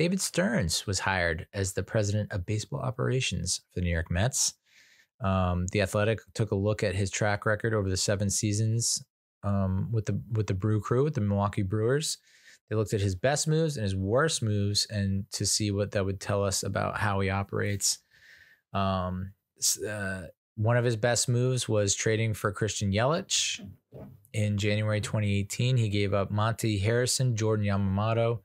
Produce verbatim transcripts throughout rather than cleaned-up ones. David Stearns was hired as the president of baseball operations for the New York Mets. Um, The Athletic took a look at his track record over the seven seasons um, with the with the Brew Crew, with the Milwaukee Brewers. They looked at his best moves and his worst moves, and to see what that would tell us about how he operates. Um, uh, one of his best moves was trading for Christian Yelich. In January twenty eighteen, he gave up Monte Harrison, Jordan Yamamoto,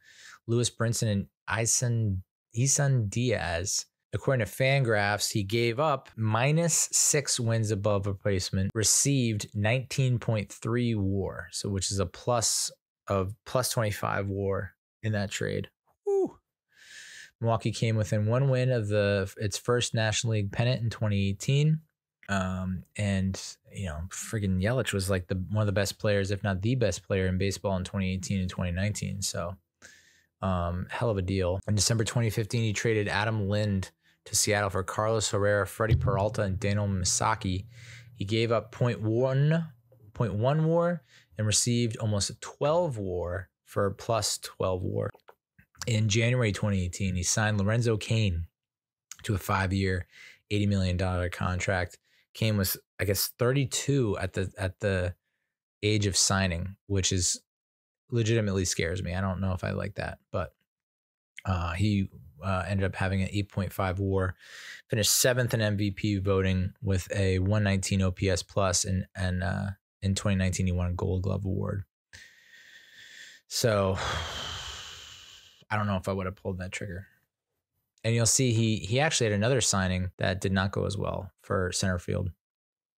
Lewis Brinson, and Isan Isan Díaz. According to FanGraphs, he gave up minus six wins above replacement, received nineteen point three WAR, so which is a plus of plus twenty-five WAR in that trade. Woo. Milwaukee came within one win of the its first National League pennant in twenty eighteen, um, and you know, friggin' Yelich was like the one of the best players, if not the best player in baseball in twenty eighteen and twenty nineteen. So, um, hell of a deal. In December twenty fifteen, he traded Adam Lind to Seattle for Carlos Herrera, Freddie Peralta, and Daniel Missaki. He gave up zero point one, zero point one WAR and received almost twelve WAR for plus twelve WAR. In January twenty eighteen, he signed Lorenzo Cain to a five-year, eighty million dollar contract. Cain was, I guess, thirty-two at the at the age of signing, which is legitimately scares me. I don't know if I like that, but uh, he uh, ended up having an eight point five WAR, finished seventh in M V P voting with a one nineteen O P S plus, and and uh, in twenty nineteen he won a Gold Glove Award. So I don't know if I would have pulled that trigger. And you'll see he he actually had another signing that did not go as well for center field.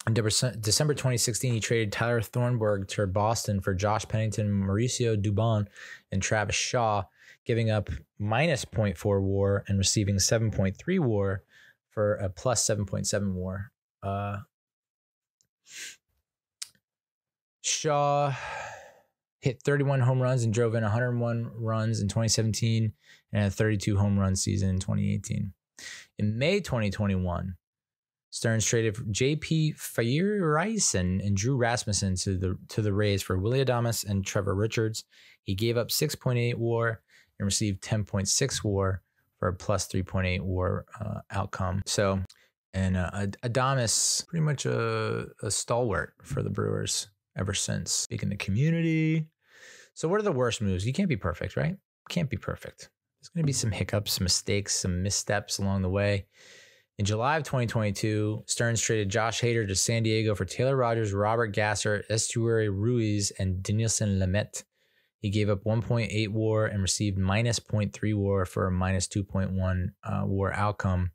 In December twenty sixteen, he traded Tyler Thornburg to Boston for Josh Pennington, Mauricio Dubon, and Travis Shaw, giving up minus zero point four WAR and receiving seven point three WAR for a plus seven point seven WAR. Uh, Shaw hit thirty-one home runs and drove in one hundred one runs in twenty seventeen and had a thirty-two home run season in twenty eighteen. In May twenty twenty-one, Stearns traded for J P Fierison and Drew Rasmussen to the to the Rays for Willy Adames and Trevor Richards. He gave up six point eight WAR and received ten point six WAR for a plus three point eight WAR uh, outcome. So, and uh, Adames pretty much a, a stalwart for the Brewers ever since. Speaking of community, so what are the worst moves? You can't be perfect, right? Can't be perfect. There's going to be some hiccups, some mistakes, some missteps along the way. In July of twenty twenty-two, Stearns traded Josh Hader to San Diego for Taylor Rogers, Robert Gasser, Estuary Ruiz, and Danielson Lamet. He gave up one point eight WAR and received minus zero point three WAR for a minus two point one uh, WAR outcome.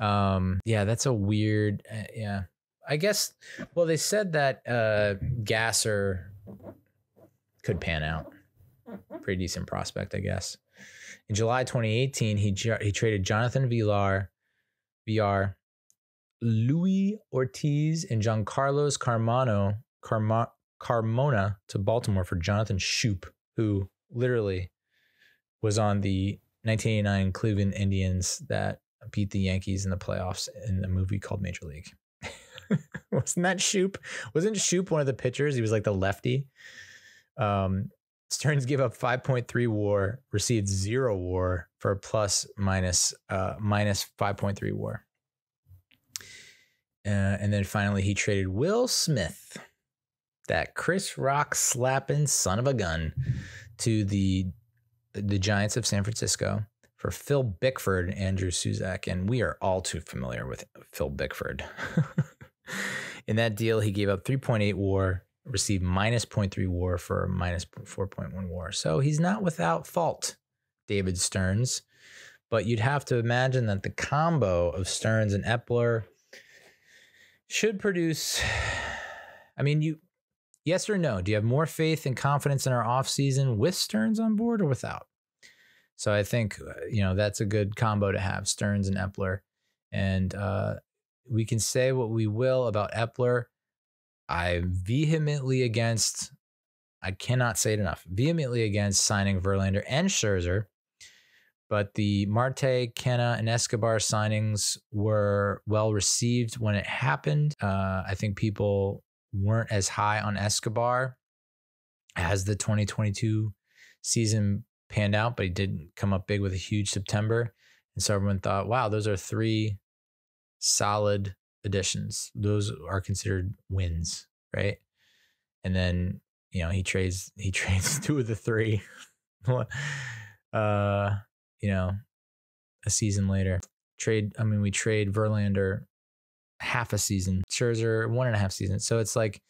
Um, yeah, that's a weird. Uh, yeah, I guess. Well, they said that uh, Gasser could pan out. Pretty decent prospect, I guess. In July twenty eighteen, he he traded Jonathan Villar. V R, Luis Ortiz, and Giancarlos Carmona, Carma, Carmona to Baltimore for Jonathan Schoop, who literally was on the nineteen eighty-nine Cleveland Indians that beat the Yankees in the playoffs in a movie called Major League. Wasn't that Schoop? Wasn't Schoop one of the pitchers? He was like the lefty. Um, Stearns gave up five point three WAR, received zero WAR for a plus minus, uh, minus five point three WAR. Uh, and then finally, he traded Will Smith, that Chris Rock slapping son of a gun, to the the Giants of San Francisco for Phil Bickford and Andrew Suzak. And we are all too familiar with Phil Bickford. In that deal, he gave up three point eight WAR, received minus zero point three WAR for minus four point one WAR. So he's not without fault, David Stearns. But you'd have to imagine that the combo of Stearns and Epler should produce. I mean, you, yes or no? Do you have more faith and confidence in our offseason with Stearns on board or without? So I think, you know, that's a good combo to have, Stearns and Epler. And uh, we can say what we will about Epler. I vehemently against, I cannot say it enough, vehemently against signing Verlander and Scherzer, but the Marte, Kenna, and Escobar signings were well received when it happened. Uh, I think people weren't as high on Escobar as the twenty twenty-two season panned out, but he did come up big with a huge September. And so everyone thought, wow, those are three solid additions. Those are considered wins, right? And then, you know, he trades, he trades two of the three, uh, you know, a season later. Trade, I mean, we trade Verlander half a season, Scherzer one and a half seasons. So it's like,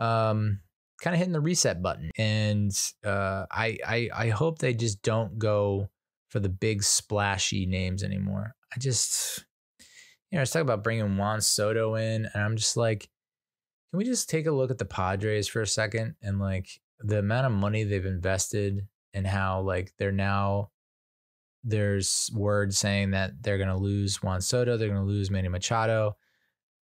um, kind of hitting the reset button. And uh, I, I, I hope they just don't go for the big splashy names anymore. I just, you know, I was talking about bringing Juan Soto in, and I'm just like, can we just take a look at the Padres for a second, and like the amount of money they've invested, and how like they're now, there's word saying that they're going to lose Juan Soto, they're going to lose Manny Machado.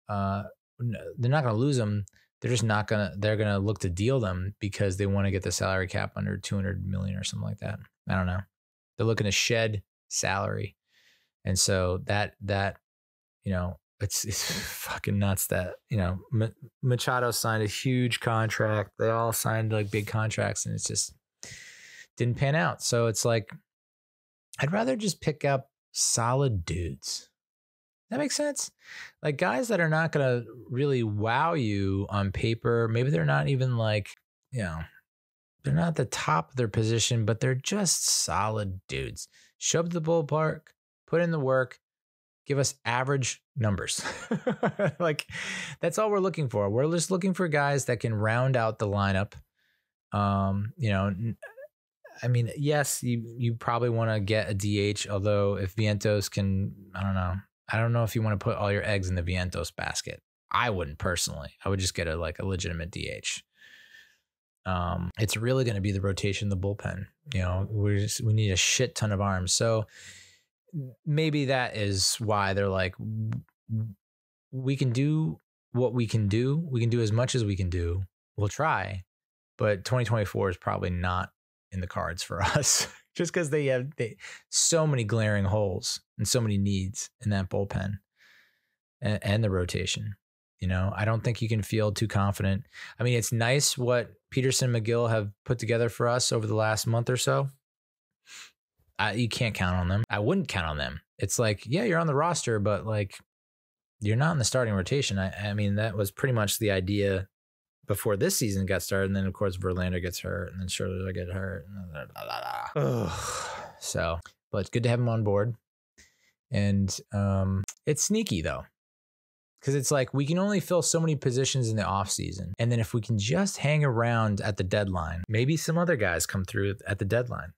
Uh, no, they're not going to lose them. They're just not going to, they're going to look to deal them because they want to get the salary cap under two hundred million or something like that. I don't know. They're looking to shed salary. And so that, that, you know, it's, it's fucking nuts that, you know, M- Machado signed a huge contract. They all signed like big contracts, and it's just didn't pan out. So it's like, I'd rather just pick up solid dudes. That makes sense. Like guys that are not going to really wow you on paper. Maybe they're not even like, you know, they're not the top of their position, but they're just solid dudes. Show up to the ballpark, put in the work, give us average numbers. Like that's all we're looking for. We're just looking for guys that can round out the lineup. Um, you know, I mean, yes, you, you probably want to get a D H, although if Vientos can, I don't know. I don't know if you want to put all your eggs in the Vientos basket. I wouldn't personally. I would just get a like a legitimate D H. Um, it's really going to be the rotation, the bullpen. You know, we just we need a shit ton of arms. So maybe that is why they're like, we can do what we can do. We can do as much as we can do. We'll try, but twenty twenty-four is probably not in the cards for us. Just because they have they, so many glaring holes and so many needs in that bullpen and, and the rotation. You know, I don't think you can feel too confident. I mean, it's nice what Peterson and McGill have put together for us over the last month or so. I, you can't count on them. I wouldn't count on them. It's like, yeah, you're on the roster, but like you're not in the starting rotation. I, I mean, that was pretty much the idea before this season got started. And then of course Verlander gets hurt, and then Scherzer gets hurt. Blah, blah, blah. So, but it's good to have him on board. And um, it's sneaky though, because it's like, we can only fill so many positions in the off season. And then if we can just hang around at the deadline, maybe some other guys come through at the deadline,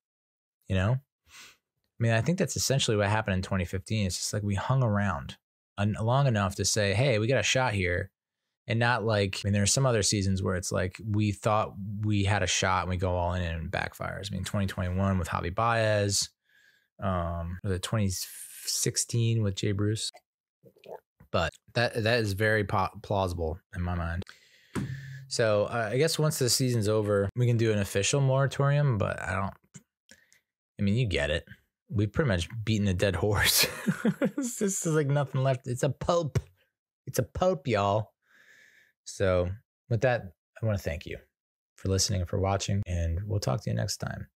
you know? I mean, I think that's essentially what happened in twenty fifteen. It's just like, we hung around long enough to say, hey, we got a shot here. And not like, I mean, there are some other seasons where it's like, we thought we had a shot and we go all in and it backfires. I mean, twenty twenty-one with Javi Baez, um, the twenty sixteen with Jay Bruce. But that that is very pa- plausible in my mind. So uh, I guess once the season's over, we can do an official moratorium, but I don't, I mean, you get it. We've pretty much beaten a dead horse. It's just like nothing left. It's a pulp. It's a pulp, y'all. So with that, I want to thank you for listening and for watching, and we'll talk to you next time.